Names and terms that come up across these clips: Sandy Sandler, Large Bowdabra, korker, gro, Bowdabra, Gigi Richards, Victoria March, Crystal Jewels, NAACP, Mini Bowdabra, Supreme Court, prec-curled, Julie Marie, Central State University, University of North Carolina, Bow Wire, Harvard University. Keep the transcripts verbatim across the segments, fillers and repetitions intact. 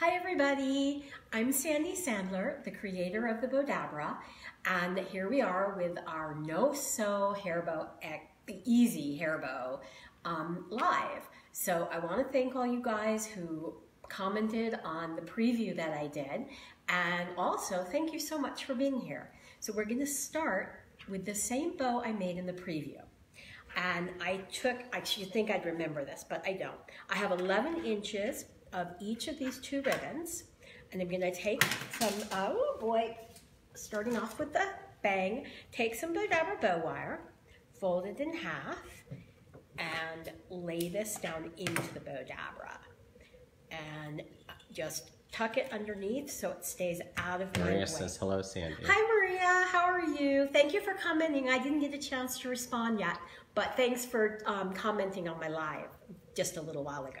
Hi everybody, I'm Sandy Sandler, the creator of the Bowdabra, and here we are with our no sew hair bow, easy hair bow um, live. So I want to thank all you guys who commented on the preview that I did, and also thank you so much for being here. So we're going to start with the same bow I made in the preview. And I took, I should think I'd remember this, but I don't. I have eleven inches of each of these two ribbons, and I'm gonna take some, oh boy, starting off with the bang, take some Bowdabra bow wire, fold it in half, and lay this down into the Bowdabra. And just tuck it underneath so it stays out of my way. Maria says, hello, Sandy. Hi, Maria, how are you? Thank you for commenting. I didn't get a chance to respond yet, but thanks for um, commenting on my live just a little while ago.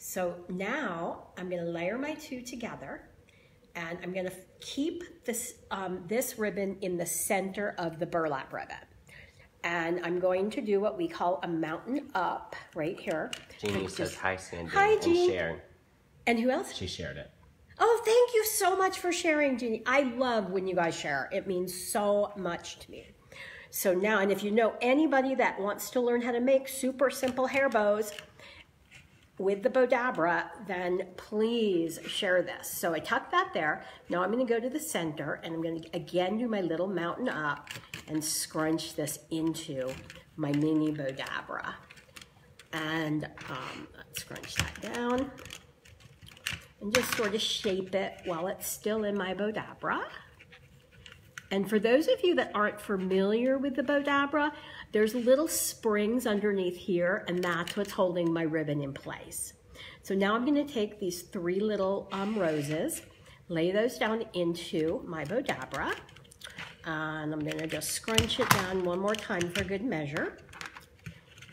So now I'm gonna layer my two together, and I'm gonna keep this, um, this ribbon in the center of the burlap ribbon. And I'm going to do what we call a mountain up right here. Jeannie says, hi Sandy. Hi Jeannie. And, and who else? She shared it. Oh, thank you so much for sharing, Jeannie. I love when you guys share. It means so much to me. So now, and if you know anybody that wants to learn how to make super simple hair bows with the Bowdabra, then please share this. So I tucked that there. Now I'm gonna go to the center, and I'm gonna again do my little mountain up and scrunch this into my mini Bowdabra. And um, let's scrunch that down and just sort of shape it while it's still in my Bowdabra. And for those of you that aren't familiar with the Bowdabra, there's little springs underneath here, and that's what's holding my ribbon in place. So now I'm gonna take these three little um, roses, lay those down into my Bowdabra, and I'm gonna just scrunch it down one more time for good measure.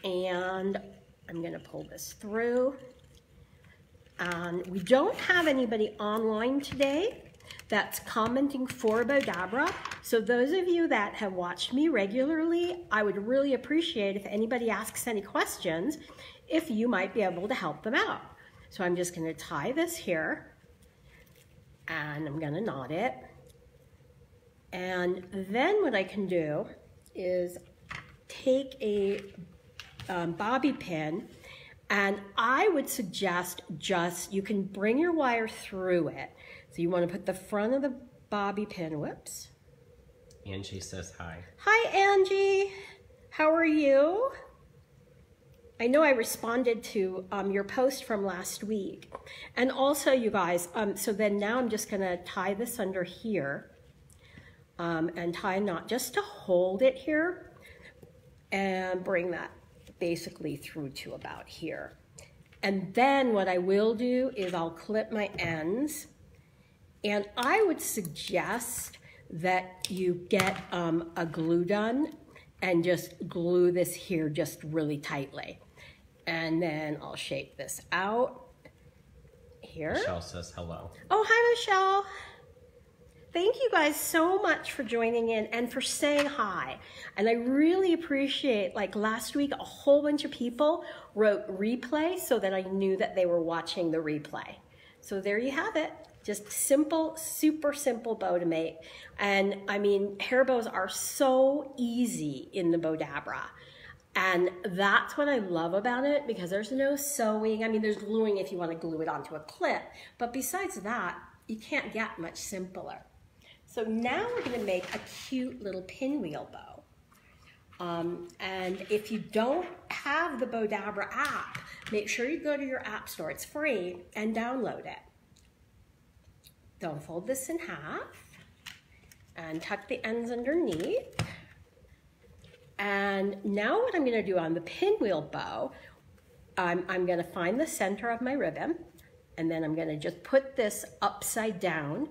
And I'm gonna pull this through. And we don't have anybody online today that's commenting for Bowdabra. So those of you that have watched me regularly, I would really appreciate if anybody asks any questions, if you might be able to help them out. So I'm just gonna tie this here, and I'm gonna knot it. And then what I can do is take a um, bobby pin, and I would suggest just, you can bring your wire through it. So you want to put the front of the bobby pin, whoops. Angie says hi. Hi, Angie. How are you? I know I responded to um, your post from last week. And also, you guys, um, so then now I'm just going to tie this under here um, and tie a knot just to hold it here and bring that basically through to about here. And then what I will do is I'll clip my ends. And I would suggest that you get um, a glue gun and just glue this here just really tightly. And then I'll shape this out here. Michelle says hello. Oh, hi, Michelle. Thank you guys so much for joining in and for saying hi. And I really appreciate, like last week, a whole bunch of people wrote replay so that I knew that they were watching the replay. So there you have it. Just simple, super simple bow to make. And I mean, hair bows are so easy in the Bowdabra. And that's what I love about it, because there's no sewing. I mean, there's gluing if you want to glue it onto a clip, but besides that, you can't get much simpler. So now we're gonna make a cute little pinwheel bow. Um, and if you don't have the Bowdabra app, make sure you go to your app store, it's free, and download it. So fold this in half and tuck the ends underneath. And now what I'm gonna do on the pinwheel bow, I'm, I'm gonna find the center of my ribbon, and then I'm gonna just put this upside down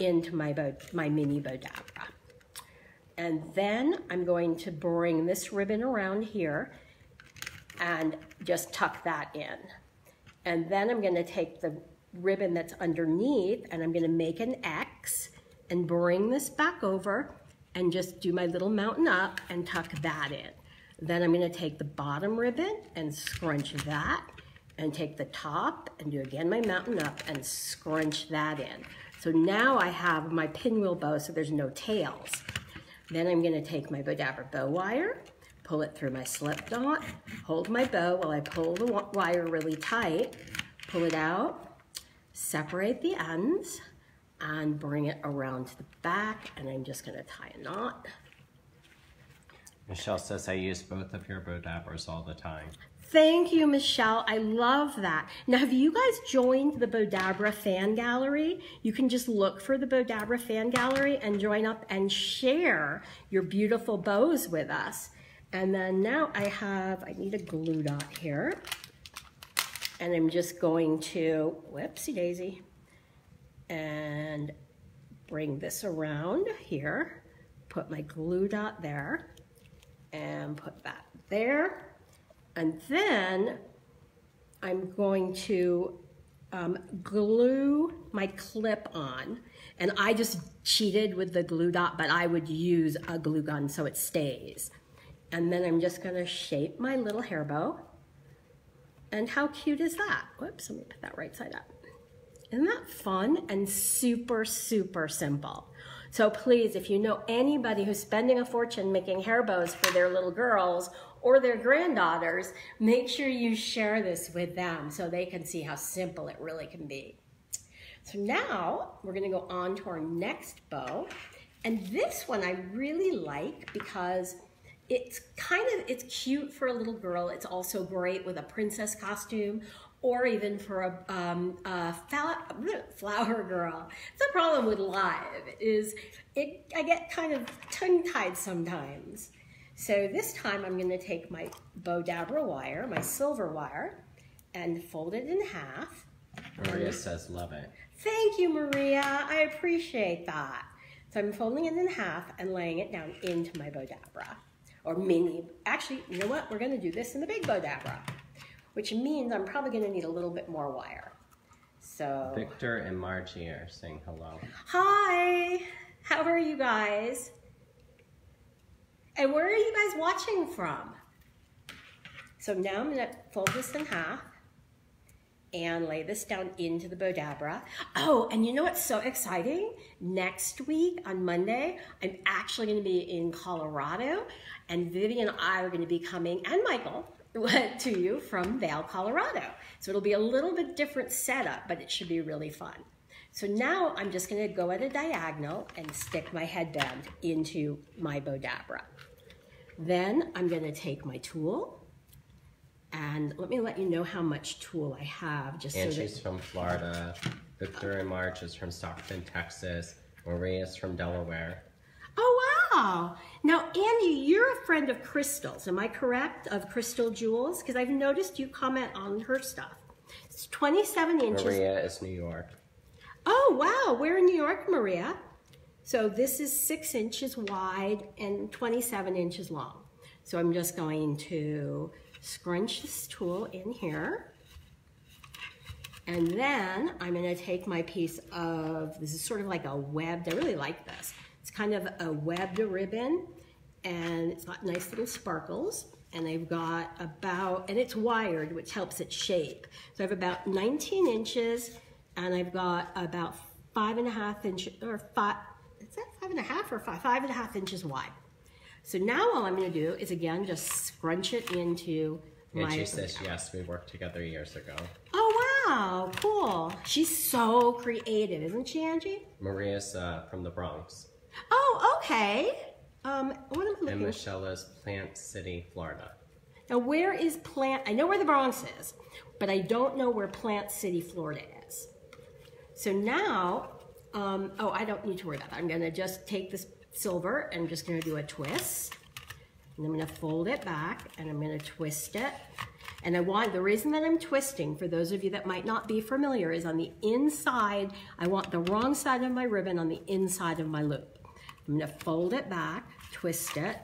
into my, bow, my mini Bowdabra. And then I'm going to bring this ribbon around here and just tuck that in. And then I'm gonna take the ribbon that's underneath, and I'm gonna make an X and bring this back over and just do my little mountain up and tuck that in. Then I'm gonna take the bottom ribbon and scrunch that and take the top and do again my mountain up and scrunch that in. So now I have my pinwheel bow, so there's no tails. Then I'm gonna take my Bowdabra bow wire, pull it through my slip knot, hold my bow while I pull the wire really tight, pull it out, separate the ends, and bring it around to the back, and I'm just gonna tie a knot. Michelle says I use both of your Bowdabras all the time. Thank you, Michelle. I love that. Now, have you guys joined the Bowdabra fan gallery? You can just look for the Bowdabra fan gallery and join up and share your beautiful bows with us. And then now I have, I need a glue dot here. And I'm just going to, whoopsie daisy, and bring this around here. Put my glue dot there and put that there. And then I'm going to um, glue my clip on. And I just cheated with the glue dot, but I would use a glue gun so it stays. And then I'm just gonna shape my little hair bow. And how cute is that? Whoops, let me put that right side up. Isn't that fun and super, super simple? So please, if you know anybody who's spending a fortune making hair bows for their little girls or their granddaughters, make sure you share this with them so they can see how simple it really can be. So now we're gonna go on to our next bow. And this one I really like because it's kind of, it's cute for a little girl. It's also great with a princess costume or even for a, um, a flower girl. It's a problem with live is it, I get kind of tongue-tied sometimes. So this time I'm gonna take my Bowdabra wire, my silver wire, and fold it in half. Maria says, love it. Thank you, Maria, I appreciate that. So I'm folding it in half and laying it down into my Bowdabra, or mini, actually, you know what? We're gonna do this in the big Bowdabra, which means I'm probably gonna need a little bit more wire, so. Victor and Margie are saying hello. Hi, how are you guys? And where are you guys watching from? So now I'm gonna fold this in half and lay this down into the Bowdabra. Oh, and you know what's so exciting? Next week on Monday, I'm actually gonna be in Colorado, and Vivian and I are gonna be coming, and Michael, to you from Vail, Colorado. So it'll be a little bit different setup, but it should be really fun. So now I'm just gonna go at a diagonal and stick my headband into my Bowdabra. Then I'm gonna take my tool, and let me let you know how much tool I have. Just Angie's so that... from Florida, Victoria March is from Stockton, Texas, Maria's from Delaware. Oh wow! Now Andy, you're a friend of Crystal's, am I correct? Of Crystal Jewels? Because I've noticed you comment on her stuff. It's twenty-seven inches. Maria is New York. Oh wow, we're in New York, Maria. So this is six inches wide and twenty-seven inches long. So I'm just going to scrunch this tool in here. And then I'm gonna take my piece of, this is sort of like a webbed, I really like this. It's kind of a webbed ribbon and it's got nice little sparkles. And I've got about, and it's wired, which helps it shape. So I have about nineteen inches and I've got about five and a half inches, or five, is that five and a half or five? Five and a half inches wide. So now all I'm gonna do is again, just scrunch it into and my- And she says, account. Yes, we worked together years ago. Oh, wow, cool. She's so creative, isn't she, Angie? Maria's uh, from the Bronx. Oh, okay. Um, what am I looking at? And Michelle is Plant City, Florida. Now where is Plant, I know where the Bronx is, but I don't know where Plant City, Florida is. So now, Um, oh, I don't need to worry about that. I'm gonna just take this silver and I'm just gonna do a twist. And I'm gonna fold it back and I'm gonna twist it. And I want, the reason that I'm twisting, for those of you that might not be familiar, is on the inside, I want the wrong side of my ribbon on the inside of my loop. I'm gonna fold it back, twist it,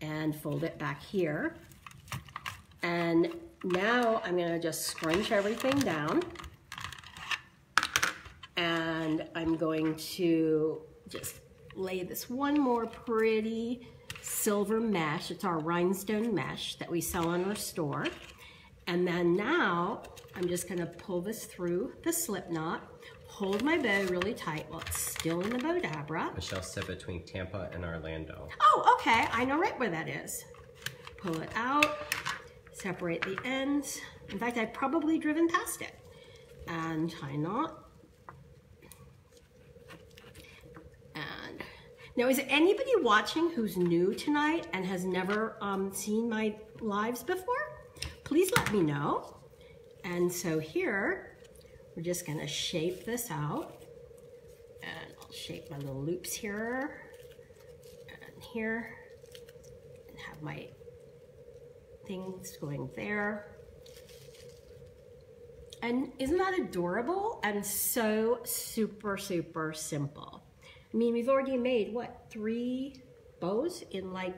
and fold it back here. And now I'm gonna just scrunch everything down. And I'm going to just lay this one more pretty silver mesh. It's our rhinestone mesh that we sell on our store. And then now I'm just gonna pull this through the slip knot, hold my bow really tight while it's still in the Bowdabra. Michelle said between Tampa and Orlando. Oh, okay, I know right where that is. Pull it out, separate the ends. In fact, I've probably driven past it. And tie knot. And now, is anybody watching who's new tonight and has never um, seen my lives before? Please let me know. And so here, we're just gonna shape this out. And I'll shape my little loops here and here, and have my things going there. And isn't that adorable? And so super, super simple. I mean, we've already made, what, three bows in like,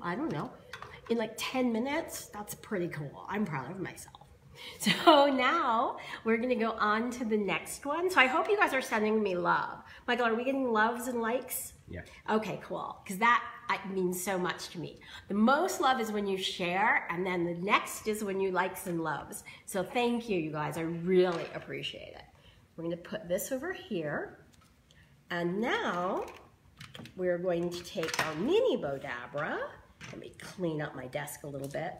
I don't know, in like ten minutes? That's pretty cool. I'm proud of myself. So now we're gonna go on to the next one. So I hope you guys are sending me love. Michael, are we getting loves and likes? Yeah. Okay, cool, because that means so much to me. The most love is when you share, and then the next is when you likes and loves. So thank you, you guys, I really appreciate it. We're gonna put this over here, and now we're going to take our mini Bowdabra. Let me clean up my desk a little bit.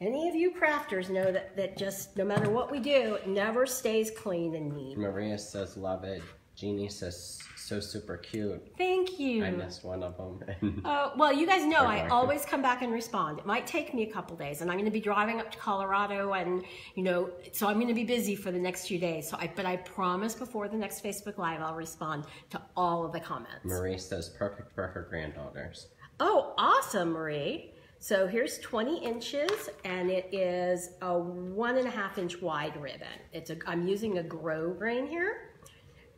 Any of you crafters know that, that just no matter what we do, it never stays clean and neat. Maria says, love it. Jeannie says, so super cute. Thank you. I missed one of them. uh, well, you guys know I always come back and respond. It might take me a couple days, and I'm going to be driving up to Colorado, and, you know, so I'm going to be busy for the next few days. So, I, But I promise before the next Facebook Live, I'll respond to all of the comments. Marie says, perfect for her granddaughters. Oh, awesome, Marie. So here's twenty inches, and it is a one and a half inch wide ribbon. It's a, I'm using a grow grain here,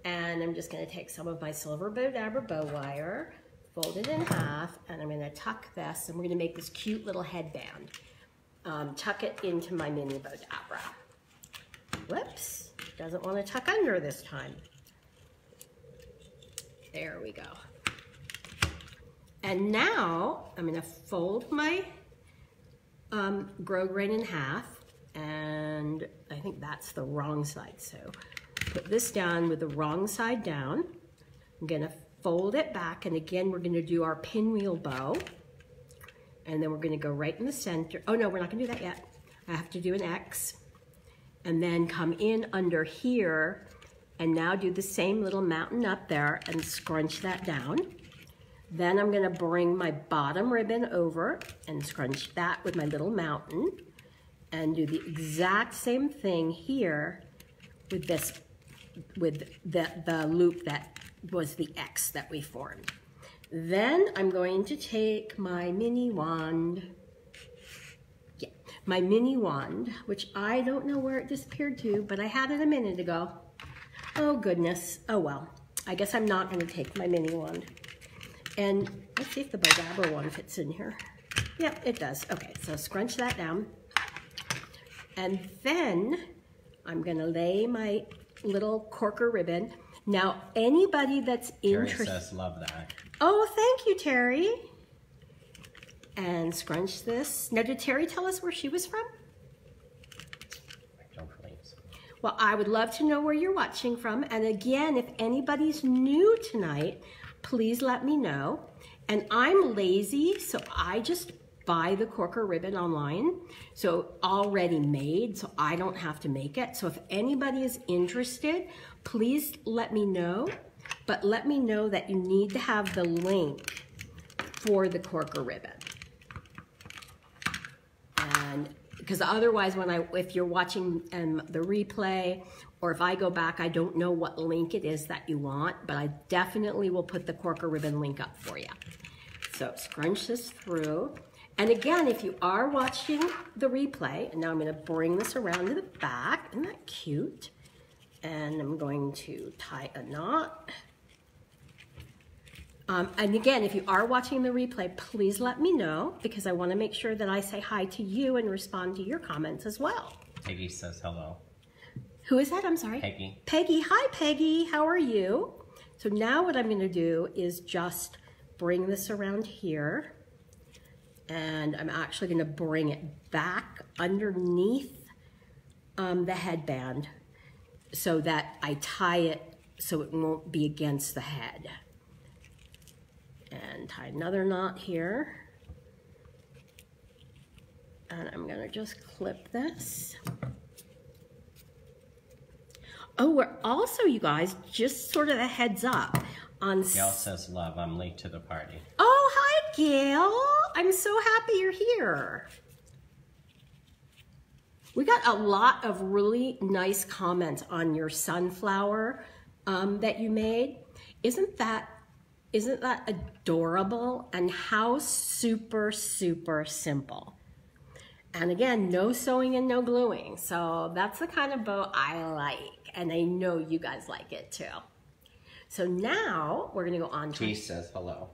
and I'm just gonna take some of my silver Bowdabra bow wire, fold it in half, and I'm gonna tuck this, and we're gonna make this cute little headband. Um, tuck it into my mini Bowdabra. Whoops, doesn't wanna tuck under this time. There we go. And now I'm gonna fold my um, grow grain in half, and I think that's the wrong side. So put this down with the wrong side down. I'm gonna fold it back, and again, we're gonna do our pinwheel bow. And then we're gonna go right in the center. Oh no, we're not gonna do that yet. I have to do an X. And then come in under here, and now do the same little mountain up there and scrunch that down. Then I'm gonna bring my bottom ribbon over and scrunch that with my little mountain, and do the exact same thing here with this, with the, the loop that was the X that we formed. Then I'm going to take my mini wand, yeah, my mini wand, which I don't know where it disappeared to, but I had it a minute ago. Oh goodness, oh well. I guess I'm not gonna take my mini wand. And let's see if the Bowdabra one fits in here. Yep, it does. Okay, so scrunch that down. And then I'm gonna lay my little corker ribbon. Now, anybody that's interested. Terry says, love that. Oh, thank you, Terry. And scrunch this. Now, did Terry tell us where she was from? I don't believe so. Well, I would love to know where you're watching from. And again, if anybody's new tonight, please let me know. And I'm lazy, so I just buy the corker ribbon online, so already made, so I don't have to make it. So if anybody is interested, please let me know, but let me know that you need to have the link for the corker ribbon. And because otherwise, when I, if you're watching um, the replay, or if I go back, I don't know what link it is that you want, but I definitely will put the corker ribbon link up for you. So scrunch this through. And again, if you are watching the replay, and now I'm gonna bring this around to the back, isn't that cute? And I'm going to tie a knot. Um, and again, if you are watching the replay, please let me know, because I wanna make sure that I say hi to you and respond to your comments as well. Peggy says hello. Who is that? I'm sorry. Peggy. Peggy. Hi, Peggy. How are you? So now what I'm going to do is just bring this around here and I'm actually going to bring it back underneath um, the headband so that I tie it so it won't be against the head. And tie another knot here. And I'm going to just clip this. Oh, we're also, you guys, just sort of a heads up. On Gail says, love, I'm late to the party. Oh, hi, Gail. I'm so happy you're here. We got a lot of really nice comments on your sunflower um, that you made. Isn't that, isn't that adorable? And how super, super simple. And again, no sewing and no gluing. So that's the kind of bow I like. And I know you guys like it too. So now we're gonna go on to- T says hello.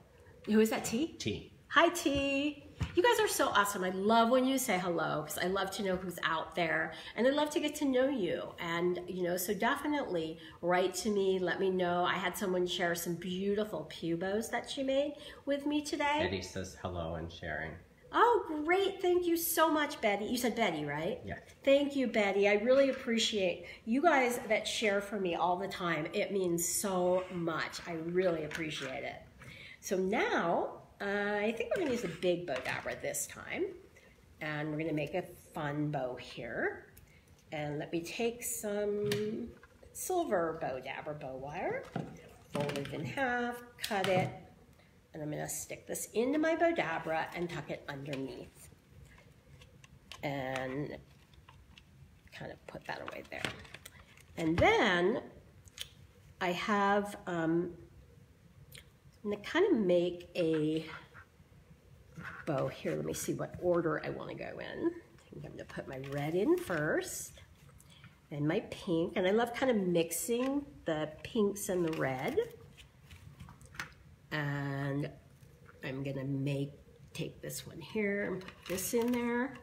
Who is that, T? T. Hi, T. You guys are so awesome. I love when you say hello because I love to know who's out there and I love to get to know you. And you know, so definitely write to me, let me know. I had someone share some beautiful pew bows that she made with me today. Betty says hello and sharing. Oh, great. Thank you so much, Betty. You said Betty, right? Yeah. Thank you, Betty. I really appreciate you guys that share for me all the time. It means so much. I really appreciate it. So now, uh, I think we're going to use a big Bowdabra this time. And we're going to make a fun bow here. And let me take some silver Bowdabra bow wire, fold it in half, cut it. And I'm gonna stick this into my Bowdabra and tuck it underneath. And kind of put that away there. And then I have, um, I'm gonna kind of make a bow here. Let me see what order I wanna go in. I think I'm gonna put my red in first and my pink. And I love kind of mixing the pinks and the red. And I'm gonna make, take this one here and put this in there.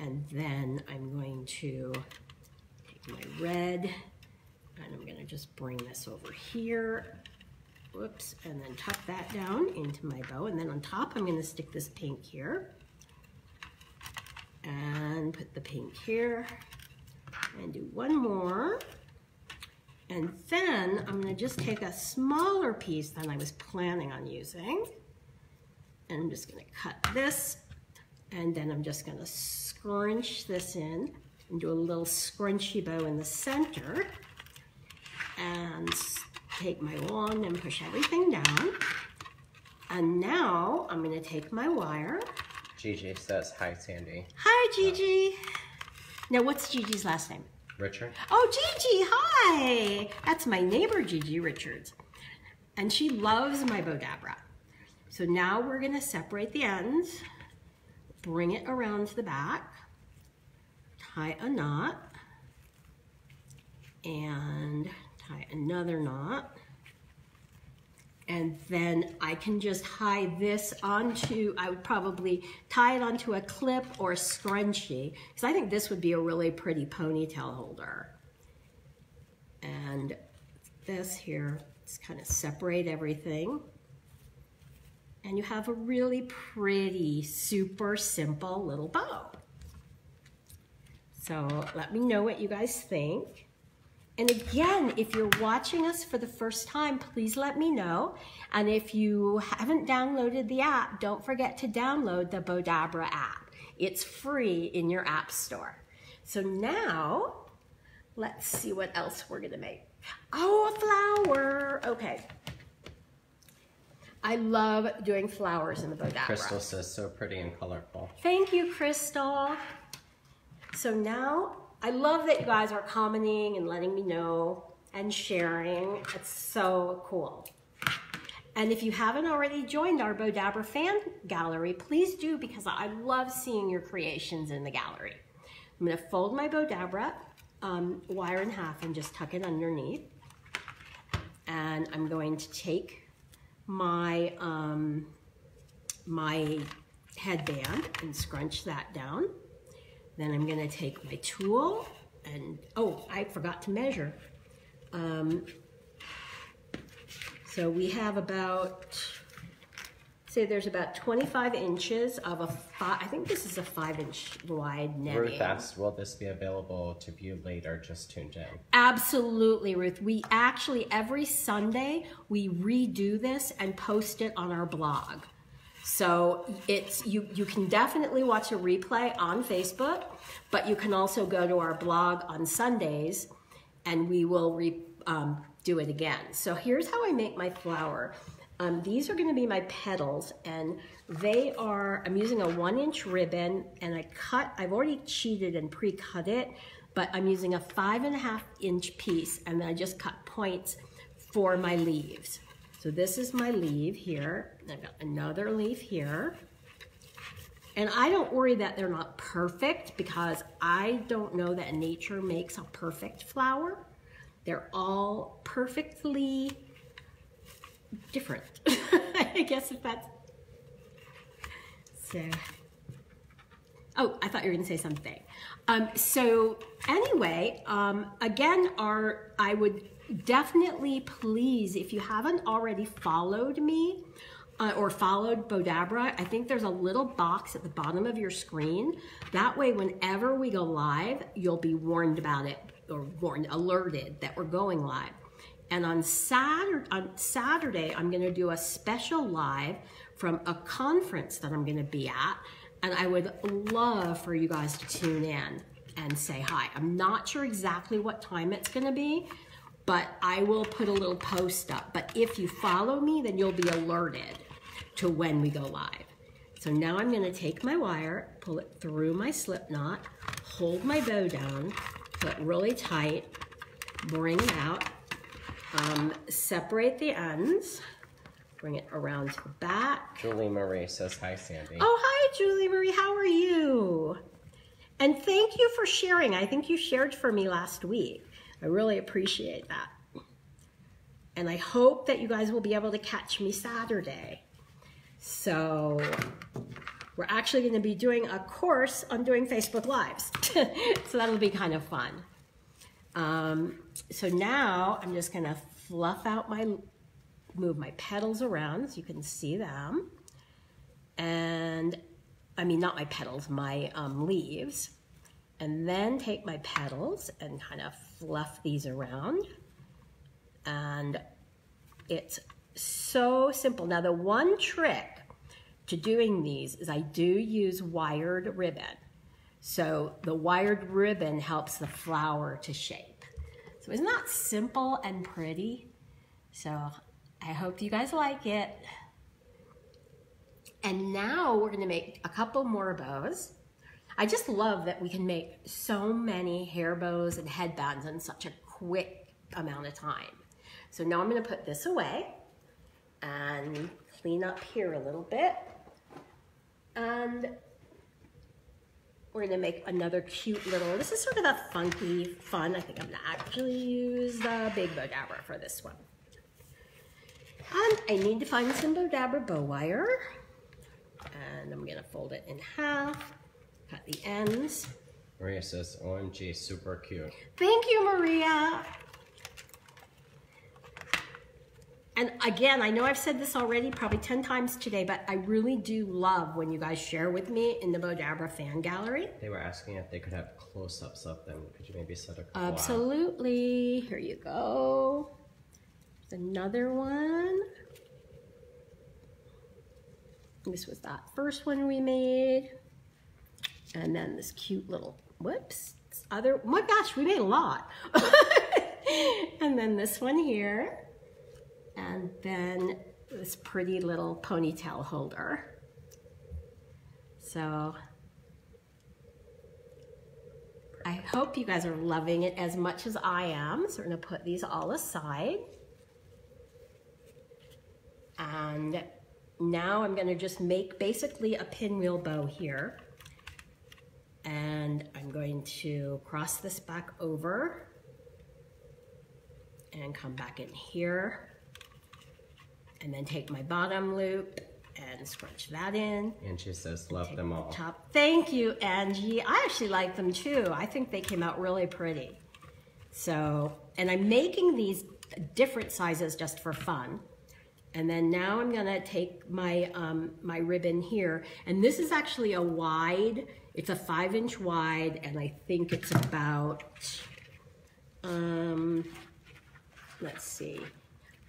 And then I'm going to take my red and I'm gonna just bring this over here. Whoops, and then tuck that down into my bow. And then on top, I'm gonna stick this pink here and put the pink here and do one more. And then I'm gonna just take a smaller piece than I was planning on using. And I'm just gonna cut this. And then I'm just gonna scrunch this in and do a little scrunchy bow in the center. And take my wand and push everything down. And now I'm gonna take my wire. Gigi says, hi, Sandy. Hi, Gigi. Oh. Now what's Gigi's last name? Richard. Oh, Gigi, hi. That's my neighbor, Gigi Richards. And she loves my Bowdabra. So now we're gonna separate the ends, bring it around to the back, tie a knot, and tie another knot. And then I can just tie this onto, I would probably tie it onto a clip or a scrunchie, because I think this would be a really pretty ponytail holder. And this here, just kind of separate everything. And you have a really pretty, super simple little bow. So let me know what you guys think. And again, if you're watching us for the first time, please let me know. And if you haven't downloaded the app, don't forget to download the Bowdabra app. It's free in your app store. So now, let's see what else we're gonna make. Oh, a flower, okay. I love doing flowers in the Bowdabra. Crystal says so pretty and colorful. Thank you, Crystal. So now, I love that you guys are commenting and letting me know and sharing. It's so cool. And if you haven't already joined our Bowdabra fan gallery, please do, because I love seeing your creations in the gallery. I'm gonna fold my Bowdabra um, wire in half and just tuck it underneath. And I'm going to take my, um, my headband and scrunch that down. Then I'm gonna take my tool and, oh, I forgot to measure. Um, so we have about So there's about twenty-five inches of a five, I think this is a five inch wide netting. Ruth asks, will this be available to view later? Just tuned in. Absolutely, Ruth. We actually, every Sunday, we redo this and post it on our blog. So it's, you, you can definitely watch a replay on Facebook, but you can also go to our blog on Sundays and we will re, um, do it again. So here's how I make my flower. Um, these are gonna be my petals, and they are, I'm using a one inch ribbon, and I cut, I've already cheated and pre-cut it, but I'm using a five and a half inch piece, and then I just cut points for my leaves. So this is my leaf here, and I've got another leaf here. And I don't worry that they're not perfect because I don't know that nature makes a perfect flower. They're all perfectly different. I guess if that's... So, oh, I thought you were gonna say something. Um, so anyway, um, again, our, I would, definitely please, if you haven't already followed me uh, or followed Bowdabra, I think there's a little box at the bottom of your screen. That way, whenever we go live, you'll be warned about it, or warned, alerted that we're going live. And on Saturday, on Saturday I'm going to do a special live from a conference that I'm going to be at, and I would love for you guys to tune in and say hi. I'm not sure exactly what time it's going to be, but I will put a little post up. But if you follow me, then you'll be alerted to when we go live. So now I'm gonna take my wire, pull it through my slip knot, hold my bow down, put it really tight, bring it out, um, separate the ends, bring it around to the back. Julie Marie says, hi, Sandy. Oh, hi, Julie Marie, how are you? And thank you for sharing. I think you shared for me last week. I really appreciate that. And I hope that you guys will be able to catch me Saturday. So we're actually going to be doing a course on doing Facebook Lives. So that'll be kind of fun. Um, so now I'm just going to fluff out my, move my petals around so you can see them. And I mean, not my petals, my um, leaves. And then take my petals and kind of fluff these around. And it's so simple. Now the one trick to doing these is I do use wired ribbon. So the wired ribbon helps the flower to shape. So isn't that simple and pretty? So I hope you guys like it. And now we're gonna make a couple more bows. I just love that we can make so many hair bows and headbands in such a quick amount of time. So now I'm gonna put this away and clean up here a little bit. And we're gonna make another cute little, this is sort of a funky fun. I think I'm gonna actually use the big Bowdabra for this one. And I need to find some Bowdabra bow wire. And I'm gonna fold it in half. Cut the ends. Maria says, O M G, super cute. Thank you, Maria. And again, I know I've said this already probably ten times today, but I really do love when you guys share with me in the Bowdabra fan gallery. They were asking if they could have close-ups of them. Could you maybe set a couple? Absolutely. Out? Here you go. There's another one. This was that first one we made. And then this cute little, whoops, other, oh my gosh, we made a lot. And then this one here. And then this pretty little ponytail holder. So I hope you guys are loving it as much as I am. So we're gonna put these all aside. And now I'm gonna just make basically a pinwheel bow here. And I'm going to cross this back over and come back in here and then take my bottom loop and scrunch that in. And she says, love them all. Top. Thank you, Angie. I actually like them too. I think they came out really pretty. So, and I'm making these different sizes just for fun. And then now I'm gonna take my, um, my ribbon here, and this is actually a wide, it's a five inch wide, and I think it's about, um, let's see,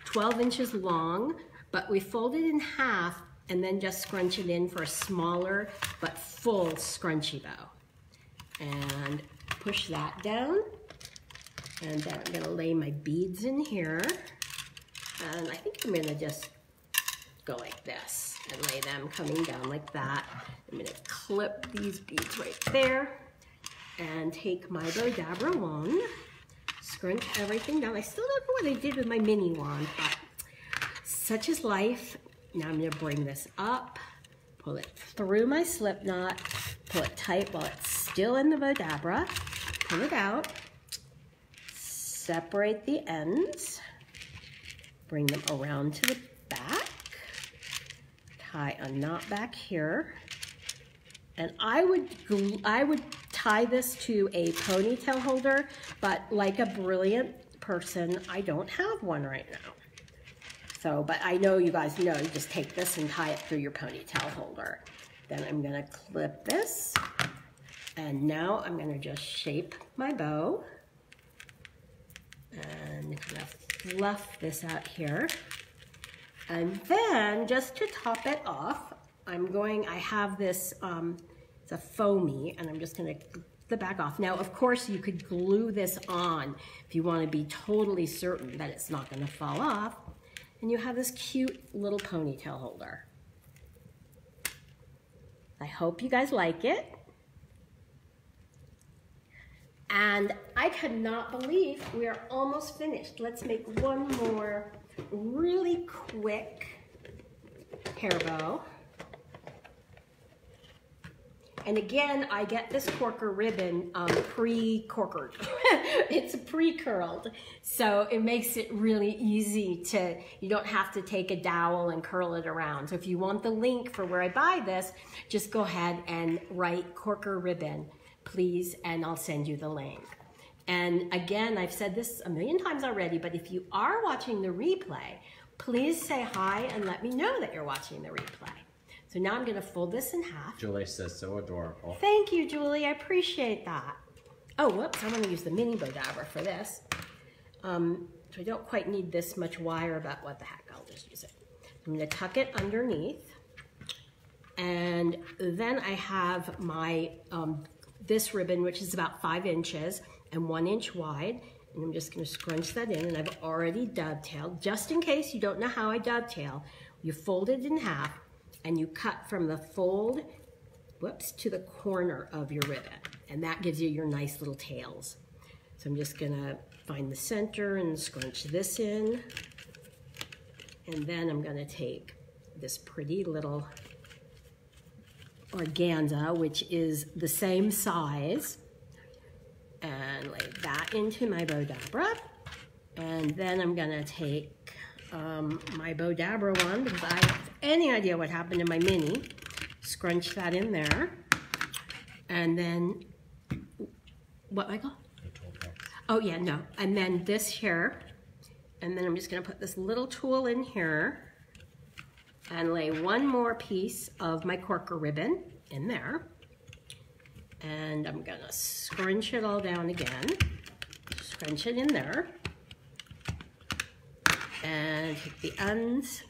twelve inches long, but we fold it in half and then just scrunch it in for a smaller but full scrunchy bow. And push that down, and then I'm gonna lay my beads in here. And I think I'm gonna just go like this and lay them coming down like that. I'm gonna clip these beads right there and take my Bowdabra wand, scrunch everything down. I still don't know what I did with my mini wand, but such is life. Now I'm gonna bring this up, pull it through my slip knot, pull it tight while it's still in the Bowdabra, pull it out, separate the ends, bring them around to the back, tie a knot back here, and I would I would tie this to a ponytail holder, but like a brilliant person, I don't have one right now. So, but I know you guys know, you just take this and tie it through your ponytail holder. Then I'm gonna clip this, and now I'm gonna just shape my bow, and kind of fluff this out here. And then just to top it off, I'm going, I have this, um, it's a foamy, and I'm just gonna glue the back off. Now, of course, you could glue this on if you wanna be totally certain that it's not gonna fall off. And you have this cute little ponytail holder. I hope you guys like it. And I cannot believe we are almost finished. Let's make one more really quick hair bow. And again, I get this corker ribbon um, pre-corkered. It's pre-curled, so it makes it really easy to, you don't have to take a dowel and curl it around. So if you want the link for where I buy this, just go ahead and write corker ribbon, please, and I'll send you the link. And again, I've said this a million times already, but if you are watching the replay, please say hi and let me know that you're watching the replay. So now I'm gonna fold this in half. Julie says, so adorable. Thank you, Julie, I appreciate that. Oh, whoops, I'm gonna use the mini Bowdabra for this. Um, so I don't quite need this much wire, but what the heck, I'll just use it. I'm gonna tuck it underneath. And then I have my, um, this ribbon, which is about five inches and one inch wide. And I'm just gonna scrunch that in, and I've already dovetailed. Just in case you don't know how I dovetail, you fold it in half, and you cut from the fold, whoops, to the corner of your ribbon. And that gives you your nice little tails. So I'm just gonna find the center and scrunch this in. And then I'm gonna take this pretty little organza, which is the same size, and lay that into my Bowdabra. And then I'm gonna take Um, my Bowdabra one, because I have any idea what happened to my mini. Scrunch that in there. And then, what, Michael? Oh yeah, no. And then this here. And then I'm just gonna put this little tool in here and lay one more piece of my corker ribbon in there. And I'm gonna scrunch it all down again. Scrunch it in there. And take the ends,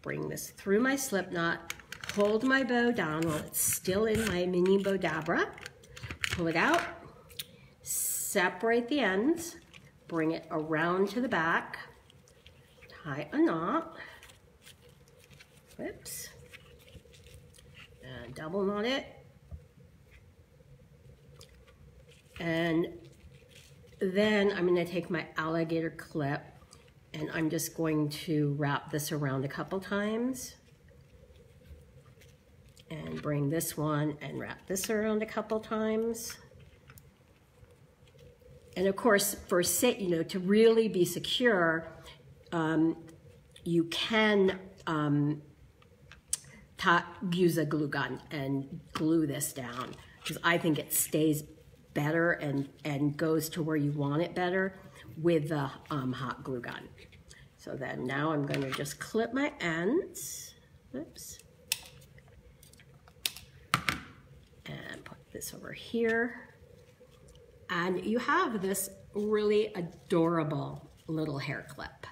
bring this through my slip knot, hold my bow down while it's still in my mini Bowdabra, pull it out, separate the ends, bring it around to the back, tie a knot, whoops, and double knot it, and then I'm going to take my alligator clip. And I'm just going to wrap this around a couple times and bring this one and wrap this around a couple times. And of course, for you know, to really be secure, um, you can um, use a glue gun and glue this down, because I think it stays better and, and goes to where you want it better with the um, hot glue gun. So then now I'm going to just clip my ends. Oops. And put this over here. And you have this really adorable little hair clip.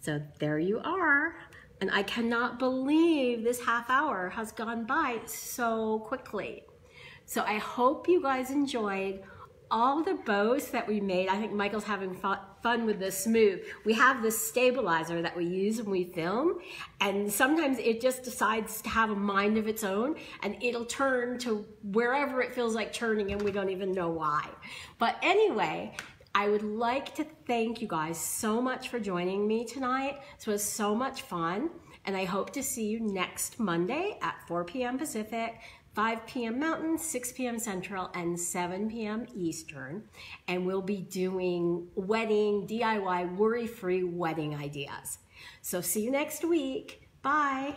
So there you are. And I cannot believe this half hour has gone by so quickly. So I hope you guys enjoyed all the bows that we made. I think Michael's having fun with this move. We have this stabilizer that we use when we film, and sometimes it just decides to have a mind of its own, and it'll turn to wherever it feels like turning, and we don't even know why. But anyway, I would like to thank you guys so much for joining me tonight. This was so much fun, and I hope to see you next Monday at four p m Pacific, five p m Mountain, six p m Central, and seven p m Eastern. And we'll be doing wedding, D I Y, worry-free wedding ideas. So see you next week. Bye.